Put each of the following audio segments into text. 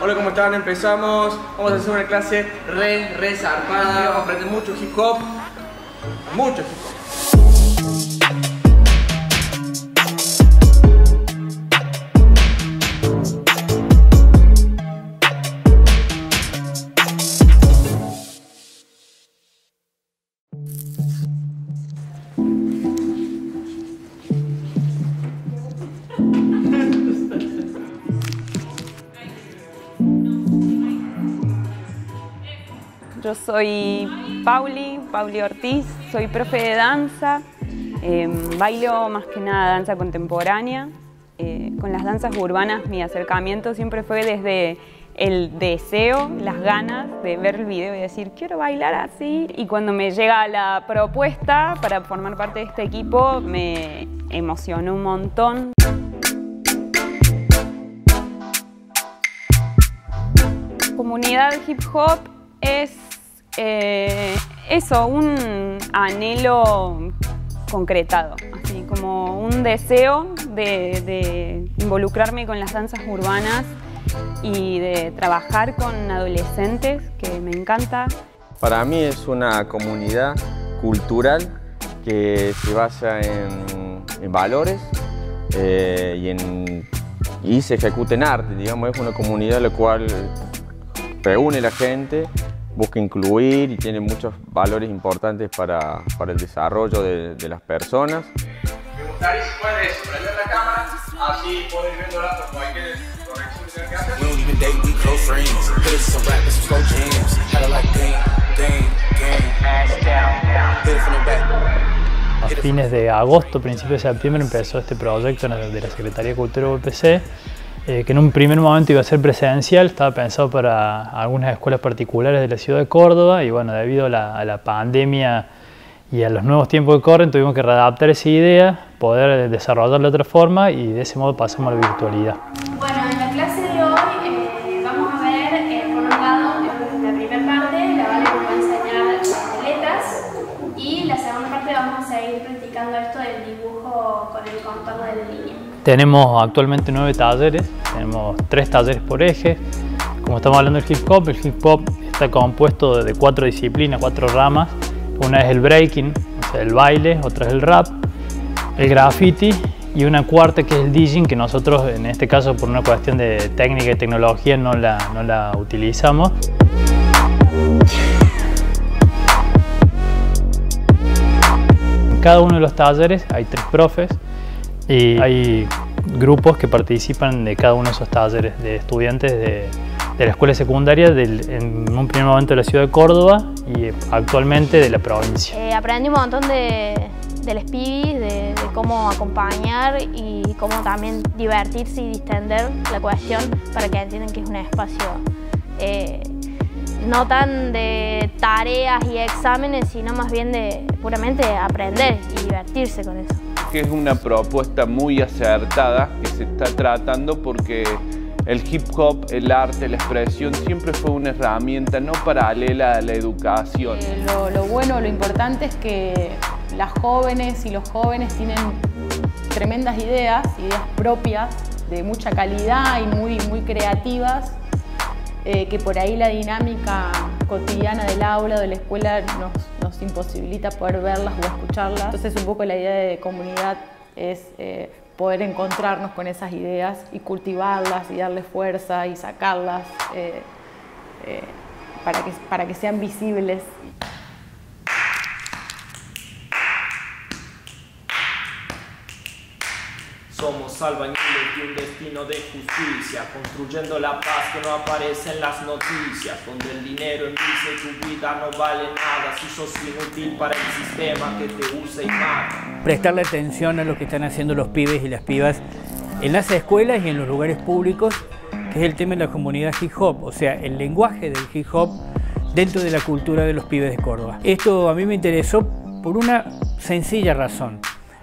Hola, ¿cómo están? Empezamos. Vamos a hacer una clase re zarpada. Vamos a aprender mucho hip hop. Mucho hip hop. Yo soy Pauli Ortiz, soy profe de danza, bailo más que nada danza contemporánea. Con las danzas urbanas mi acercamiento siempre fue desde el deseo, las ganas de ver el video y decir quiero bailar así. Y cuando me llega la propuesta para formar parte de este equipo me emocionó un montón. Comunidad Hip Hop es eso, un anhelo concretado, así como un deseo de involucrarme con las danzas urbanas y de trabajar con adolescentes, que me encanta. Para mí es una comunidad cultural que se basa en valores y se ejecuta en arte, digamos. Es una comunidad la cual reúne a la gente, busca incluir y tiene muchos valores importantes para el desarrollo de las personas. Me gustaría si puedes prender la cámara, así podés verla por cualquier corrección que tengas que hacer. A fines de agosto, principios de septiembre empezó este proyecto de la Secretaría de Cultura U.E.P.C. que en un primer momento iba a ser presencial, estaba pensado para algunas escuelas particulares de la ciudad de Córdoba y bueno, debido a la pandemia y a los nuevos tiempos que corren, tuvimos que readaptar esa idea, poder desarrollarla de otra forma y de ese modo pasamos a la virtualidad. Bueno, en la clase de hoy vamos a ver, por un lado, la primera parte, la Vale nos va a enseñar las letras y la segunda parte vamos a seguir practicando esto del dibujo con el contorno de la línea. Tenemos actualmente 9 talleres, tenemos 3 talleres por eje. Como estamos hablando del hip hop, el hip hop está compuesto de 4 disciplinas, 4 ramas. Una es el breaking, o sea, el baile, otra es el rap, el graffiti y una cuarta que es el DJing, que nosotros en este caso por una cuestión de técnica y tecnología no la utilizamos. En cada uno de los talleres hay 3 profes. Y hay grupos que participan de cada uno de esos talleres de estudiantes de la escuela secundaria en un primer momento de la ciudad de Córdoba y actualmente de la provincia. Aprendí un montón de los pibis, de cómo acompañar y cómo también divertirse y distender la cuestión para que entiendan que es un espacio no tan de tareas y exámenes, sino más bien de puramente aprender y divertirse con eso. Que es una propuesta muy acertada que se está tratando porque el hip hop, el arte, la expresión siempre fue una herramienta no paralela a la educación. Lo bueno, lo importante es que las jóvenes y los jóvenes tienen tremendas ideas propias de mucha calidad y muy creativas, que por ahí la dinámica cotidiana del aula o de la escuela nos imposibilita poder verlas o escucharlas. Entonces un poco la idea de comunidad es poder encontrarnos con esas ideas y cultivarlas y darle fuerza y sacarlas para que sean visibles. Somos albañiles de un destino de justicia, construyendo la paz que no aparece en las noticias, donde el dinero envicia y tu vida no vale nada, si sos inútil para el sistema que te usa y mata. Prestarle atención a lo que están haciendo los pibes y las pibas en las escuelas y en los lugares públicos, que es el tema de la comunidad hip hop, o sea, el lenguaje del hip hop dentro de la cultura de los pibes de Córdoba. Esto a mí me interesó por una sencilla razón.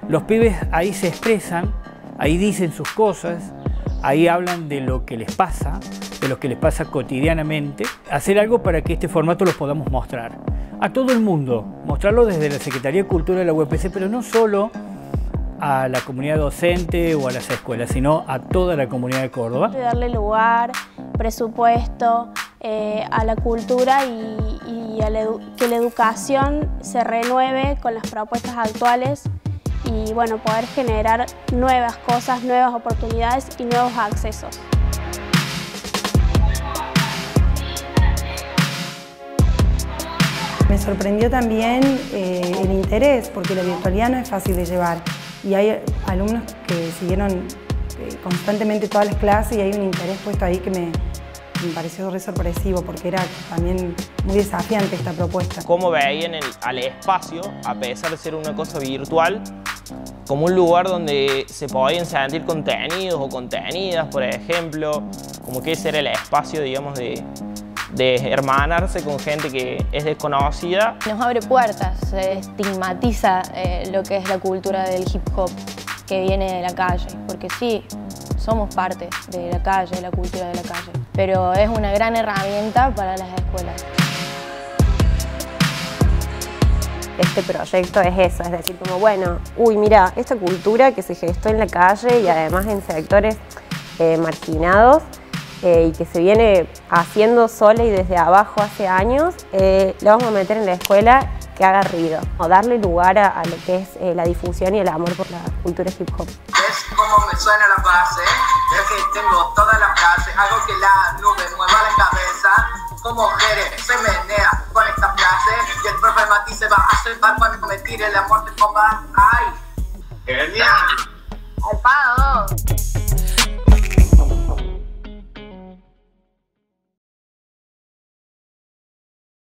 Los pibes ahí se expresan, ahí dicen sus cosas, ahí hablan de lo que les pasa, de lo que les pasa cotidianamente. Hacer algo para que este formato lo podamos mostrar a todo el mundo, mostrarlo desde la Secretaría de Cultura de la U.E.P.C., pero no solo a la comunidad docente o a las escuelas, sino a toda la comunidad de Córdoba. Darle lugar, presupuesto a la cultura y que la educación se renueve con las propuestas actuales y bueno, poder generar nuevas cosas, nuevas oportunidades y nuevos accesos. Me sorprendió también el interés, porque la virtualidad no es fácil de llevar y hay alumnos que siguieron constantemente todas las clases y hay un interés puesto ahí que me pareció re sorpresivo porque era también muy desafiante esta propuesta. Cómo veían al espacio, a pesar de ser una cosa virtual, como un lugar donde se podían sentir contenidos o contenidas, por ejemplo, como que ese era el espacio, digamos, de hermanarse con gente que es desconocida. Nos abre puertas, se estigmatiza lo que es la cultura del hip hop que viene de la calle, porque sí, somos parte de la calle, de la cultura de la calle, pero es una gran herramienta para las escuelas. Este proyecto es eso, es decir, como bueno, uy, mira, esta cultura que se gestó en la calle y además en sectores marginados, y que se viene haciendo sola y desde abajo hace años, la vamos a meter en la escuela que haga ruido, o darle lugar a lo que es la difusión y el amor por la cultura hip hop. ¿Ves cómo me suena la base? Es que tengo todas las frases, hago que la nube mueva la cabeza, como Jerez se menea con esta frase, y el profe Mati se va a acercar cuando me tire el amor de copa. ¡Ay! ¡Genial! ¡Alpado!